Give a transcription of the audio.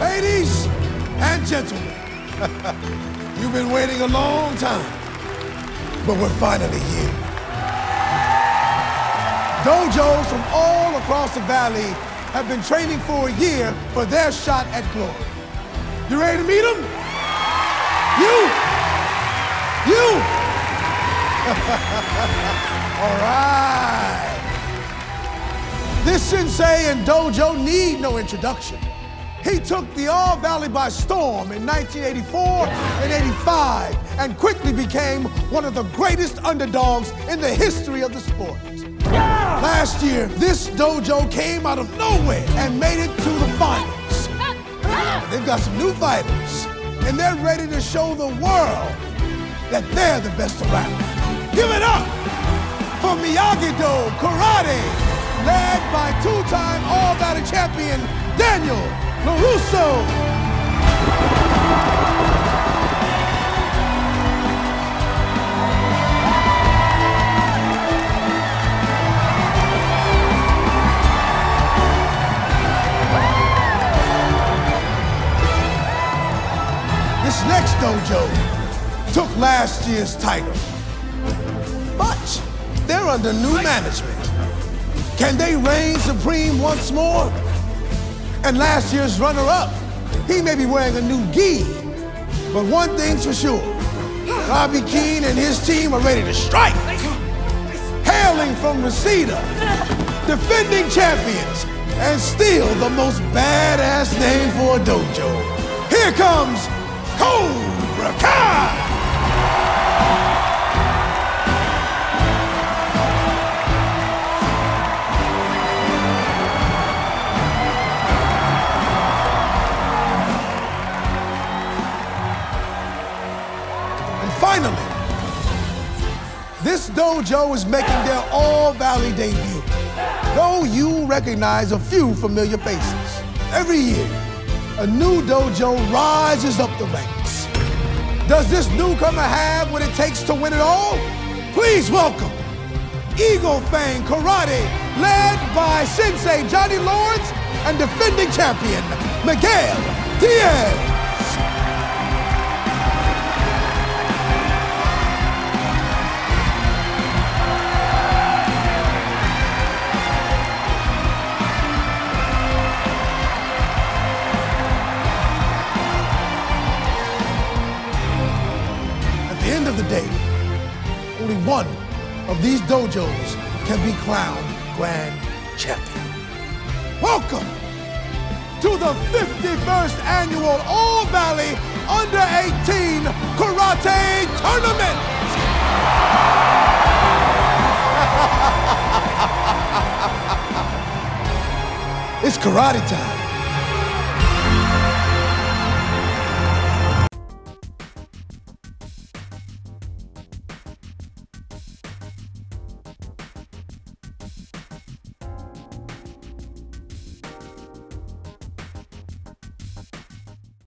Ladies and gentlemen, you've been waiting a long time, but we're finally here. Dojos from all across the valley have been training for a year for their shot at glory. You ready to meet them? You! All right. This sensei and dojo need no introduction. He took the All Valley by storm in 1984 and 85 and quickly became one of the greatest underdogs in the history of the sport. Yeah! Last year, this dojo came out of nowhere and made it to the finals. They've got some new fighters, and they're ready to show the world that they're the best around. Give it up for Miyagi-Do Karate, led by two-time All Valley champion Daniel LaRusso. This next dojo took last year's title, but they're under new management. Can they reign supreme once more? And last year's runner-up, he may be wearing a new gi, but one thing's for sure, Robby Keene and his team are ready to strike. Hailing from Reseda, defending champions, and still the most badass name for a dojo. Here comes Cobra Kai! Finally, this dojo is making their All Valley debut, though you recognize a few familiar faces. Every year, a new dojo rises up the ranks. Does this newcomer have what it takes to win it all? Please welcome Eagle Fang Karate, led by Sensei Johnny Lawrence and defending champion Miguel Diaz. Only one of these dojos can be crowned grand champion. Welcome to the 51st annual All Valley Under-18 Karate Tournament. It's karate time.